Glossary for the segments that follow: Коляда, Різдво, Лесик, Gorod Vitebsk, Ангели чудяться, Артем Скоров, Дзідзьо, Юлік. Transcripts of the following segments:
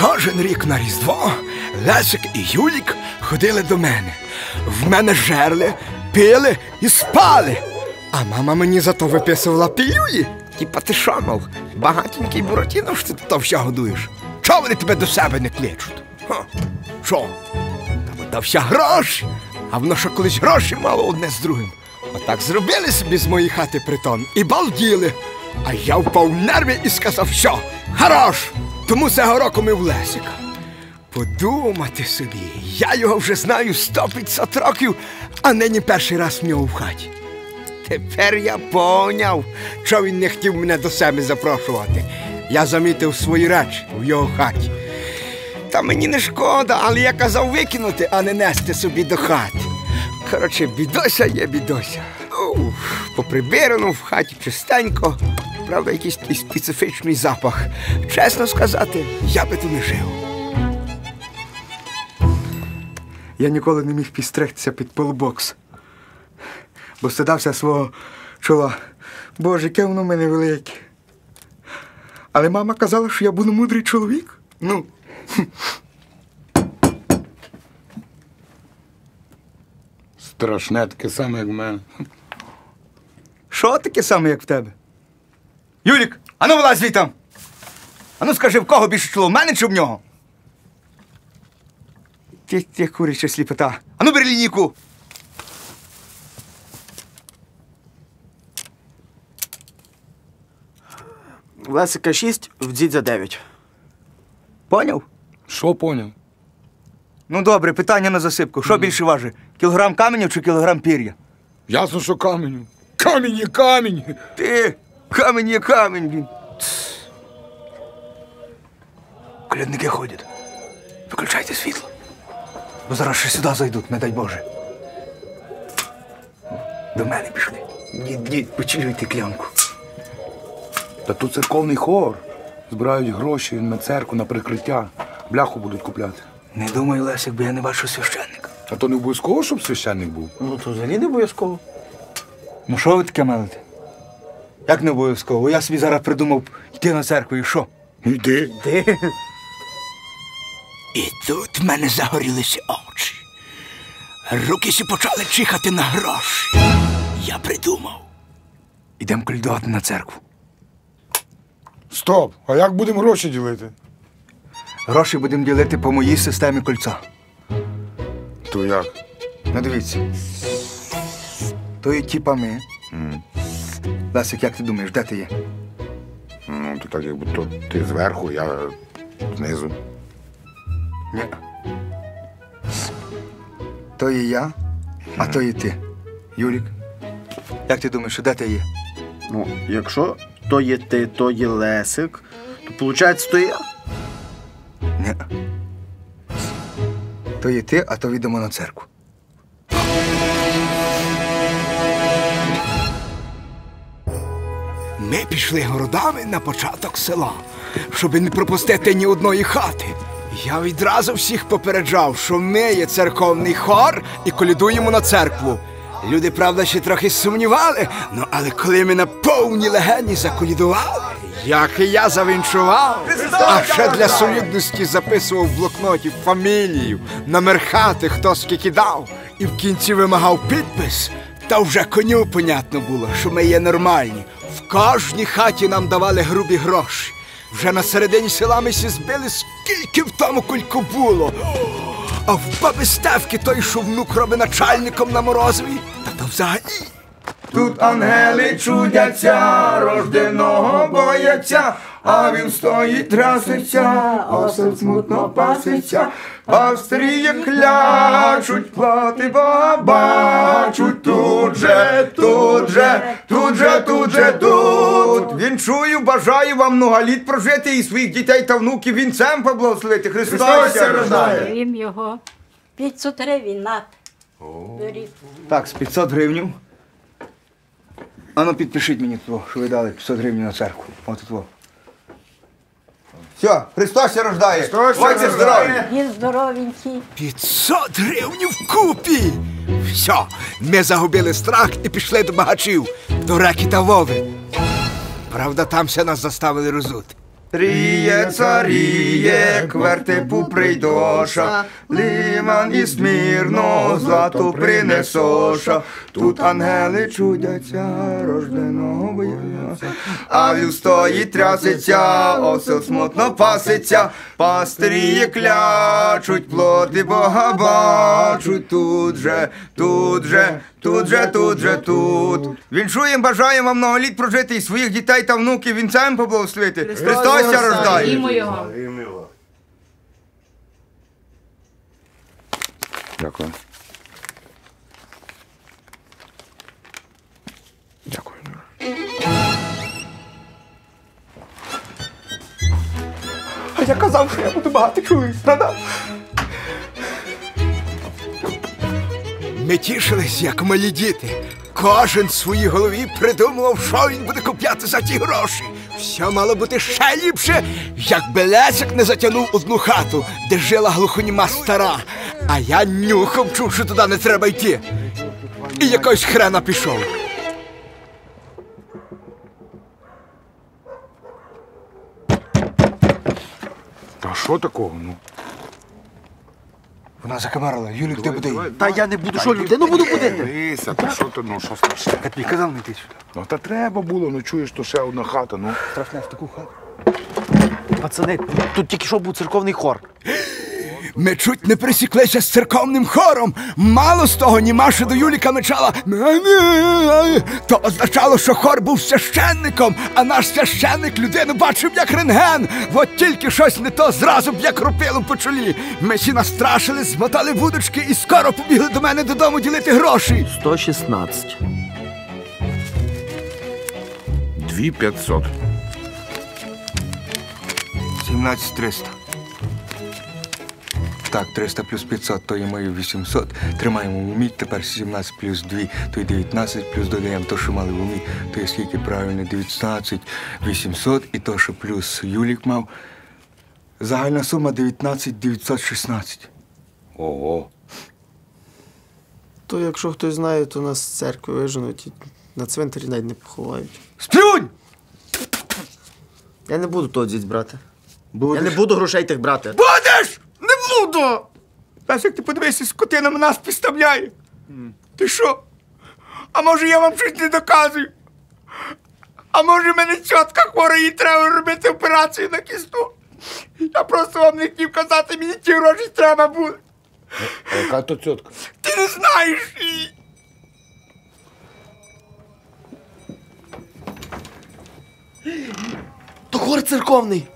Кожен рік на Різдво Лесик і Юлік ходили до мене. В мене жерли, пили і спали. А мама мені зато виписувала пілюлі. Типа ти шо, мов, багатенький Буратіно, що ти товща годуєш? Чого вони тебе до себе не кличуть? Що? Та дався гроші. А воно що колись гроші мало одне з другим. Отак зробили собі з моєї хати притон і балділи. А я впав в нерви і сказав, що хорош. Тому цього року ми в Лесика. Подумати собі, я його вже знаю 150 років, а нині перший раз в нього в хаті. Тепер я поняв, що він не хотів мене до себе запрошувати. Я замітив свої речі в його хаті. Та мені не шкода, але я казав викинути, а не нести собі до хати. Коротше, бідося є бідося. Поприбирано в хаті чистенько. Правда, якийсь специфічний запах. Чесно сказати, я би тут не жив. Я ніколи не міг підстригтися під пилбокс, бо стидався свого чола. Боже, яке воно в мене велике. Але мама казала, що я буду мудрий чоловік. Ну. Страшне таке саме, як в мене. Що таке саме, як в тебе? Юлік, ану вилазь звідти! Ану скажи, в кого більше чоло, в мене чи в нього? Ти куряча сліпота. Ану бери лінійку! В Лесика 6, в дідзя 9. Поняв? Що поняв? Ну добре, питання на засипку. Що більше важить? Кілограм каменів чи кілограм пір'я? Ясно, що каменів. Камінь є камінь! Ти! Камінь є камінь! Колядники ходять. Виключайте світло. Бо зараз ще сюди зайдуть, не дай Боже. До мене пішли. Дід, почилюйте клянку. Та тут церковний хор. Збирають гроші на церкву, на прикриття. Бляху будуть купляти. Не думай, Лесик, бо я не бачу священника. А то не обов'язково, щоб священник був? Ну, то взагалі не обов'язково. Ну, що ви таке мелите? Як не обов'язково? Я собі зараз придумав йти на церкву, і що? Йди. Йди. І тут в мене загорілися очі. Руки сі почали чихати на гроші. Я придумав. Ідемо колядувати на церкву. Стоп! А як будемо гроші ділити? Гроші будемо ділити по моїй системі кольця. То як? Ну, дивіться. То є типа ми. Лесик, як ти думаєш, де ти є? Ну, то так, якби то ти зверху, я знизу. Ні. То є я, а то є ти. Юлік, як ти думаєш, де ти є? Ну, якщо то є ти, то є Лесик, то, виходить, то є я? Ні. То є ти, а то йдемо на церкву. Ми пішли городами на початок села, щоби не пропустити ні одної хати. Я відразу всіх попереджав, що ми є церковний хор і колядуємо на церкву. Люди, правда, ще трохи сумнівали, але коли ми на повні легені заколядували, як і я завінчував, а ще для солідності записував в блокноті фамілію, номер хати, хто скільки дав, і в кінці вимагав підпис, та вже коню понятно було, що ми є нормальні. В кожній хаті нам давали грубі гроші. Вже на середині села ми сі збили, скільки в тому кульку було. А в баби Стевки той, що внук робить начальником на Морозові, та взагалі. Тут ангели чудяться, рожденого бояться, а він стоїть трясеться, осел смутно пасеться. Австрії клячуть, плати бачуть, тут же, тут же, тут же, тут же, тут. Вінчую, бажаю вам много літ прожити і своїх дітей та внуків вінцем поблагословити. Христос ся рождає. Їм його 500 гривень над. Так, з 500 гривень. Ану, підпишіть мені, що ви дали 500 гривень на церкву. От і во. Все, Христос ся рождає. Будьте здорові. Він здоровенький. 500 гривень вкупі. Все, ми загубили страх і пішли до багачів, до Реки та Вови. Правда, там ся нас заставили розути. Тріє царіє, квертипу прийдоша, лиман і смірно злато принесоша. Тут ангели чудяться, рожденого боялася, а віл стоїть тряситься, осел смутно паситься. Пастирі клячуть, плоди Бога бачуть. Тут же, тут же, тут же, тут же, тут. Віншуєм, бажаєм вам многоліт прожити і своїх дітей та внуків вінцем поблагословити. Христос! Дякую. Дякую. А я казав, що я буду багато чоловік, правда? Ми тішились, як малі діти. Кожен в своїй голові придумував, що він буде купляти за ті гроші. Все мало бути ще ліпше, якби Лесик не затягнув одну хату, де жила глухоніма стара. А я нюхом чув, що туди не треба йти. І якось хрена пішов. Та що такого, ну? Вона закамарила. Юлік, ти буди. Та я не буду. Що, людину буду будити? Лися, та що ти, ну, що страшне? Я тобі казав не йти сюди. Ну, та треба було, ну, чуєш, то ще одна хата, ну. Страшне, в таку хату. Пацани, тут тільки що був церковний хор. Ми чуть не присіклися з церковним хором. Мало з того, німаша до Юліка мечала. То означало, що хор був священником, а наш священник людину бачив як рентген. От тільки щось не то, зразу б як рупило по чолі. Ми всі настрашили, змотали вудочки і скоро побігли до мене додому ділити гроші. 116. 2500. 17300. Так, 300 плюс 500, то є мої 800. Тримаємо в умі, тепер 17 плюс 2, то й 19, плюс додаємо то, що мали в умі, то є скільки правильно, 19, 800, і то, що плюс Юлік мав. Загальна сума 19, 916. Ого. То якщо хтось знає, то нас з церкви виженуть і на цвинтарі навіть не поховають. Сплюнь! Я не буду того дідь брати. Будеш? Я не буду грошей тих брати. Будеш! Не буду! Лесик, ти подивися, скотина нас підставляє. Ти що? А може я вам щось не доказую? А може мене чітка хвора, їй треба робити операцію на кісту? Я просто вам не хотів казати, мені ті гроші треба буде. А яка то цьотка? Ти не знаєш її! То хор церковний!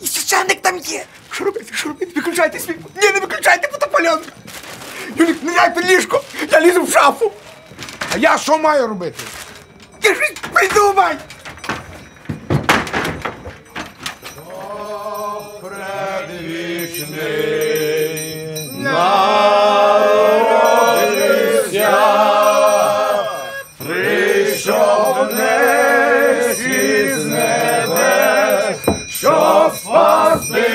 І священник там є! Що робити? Що робити? Виключайте світ! Ні, не виключайте фотопальонку! Юлік, не дай під ліжко! Я лізу в шафу! А я що маю робити? Ти щось придумай! О, предвічний народився, прийшов не зі з небес, щоб спасти.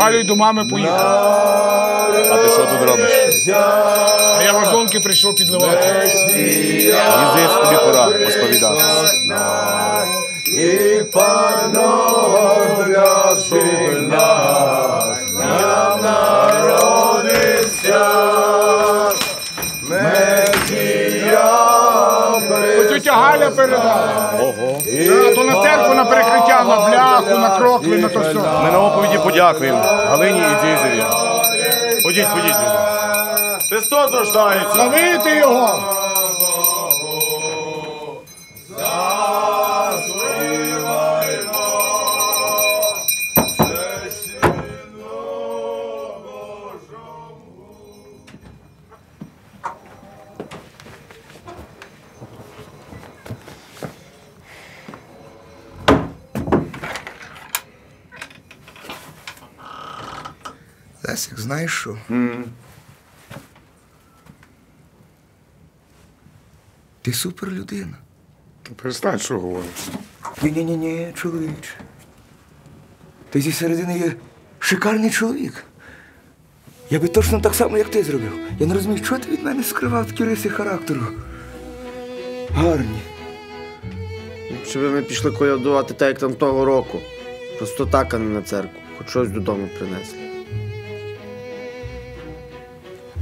Галю до мами поїхав. А ти що тут робиш? А я газонки прийшов підливати. Їздиш, тобі пора розповідати. І пановля жила нам народився. Месія прийшла. Тетя Галя передала. То на церкву, на перекриття, на бляху, на крокви, на то все. Ми на оповіді подякуємо Галині і Дзізеві. Ходіть, ходіть. Христос рождається. Славити його! Лесик, знаєш що? Ти супер людина. Перестань, що говориш? Ні, чоловіче. Ти зі середини є шикарний чоловік. Я би точно так само, як ти зробив. Я не розумію, чого ти від мене скривав такі риси характеру. Гарні. Щоб ми пішли колядувати так, як там того року. Просто так, а не на церкву. Хоч щось додому принесли.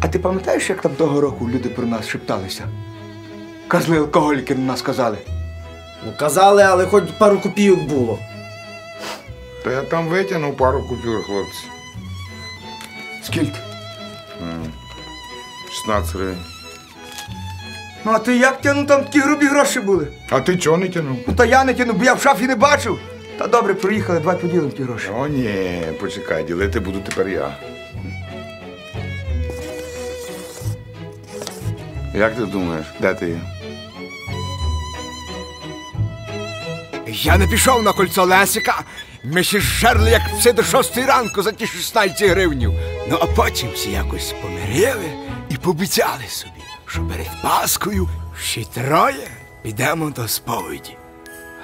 А ти пам'ятаєш, як там того року люди про нас шепталися? Козли-алкоголіки на нас казали. Ну, казали, але хоч пару копійок було. Та я там витягнув пару купюр, хлопці. Скільки? 16 гривень. Ну, а ти як тягнув? Там такі грубі гроші були. А ти чого не тягнув? Ну, та я не тягнув, бо я в шафі не бачив. Та добре, приїхали, давай поділимо ті гроші. О, ні, почекай, ділити буду тепер я. Як ти думаєш, де ти є? Я не пішов на кольцо Лесика. Ми ще жерли, як все до 6-ї ранку за ті 16 гривнів. Ну, а потім всі якось помирили і пообіцяли собі, що перед Паскою всі троє підемо до сповіді.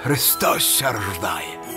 Христос ще рождає.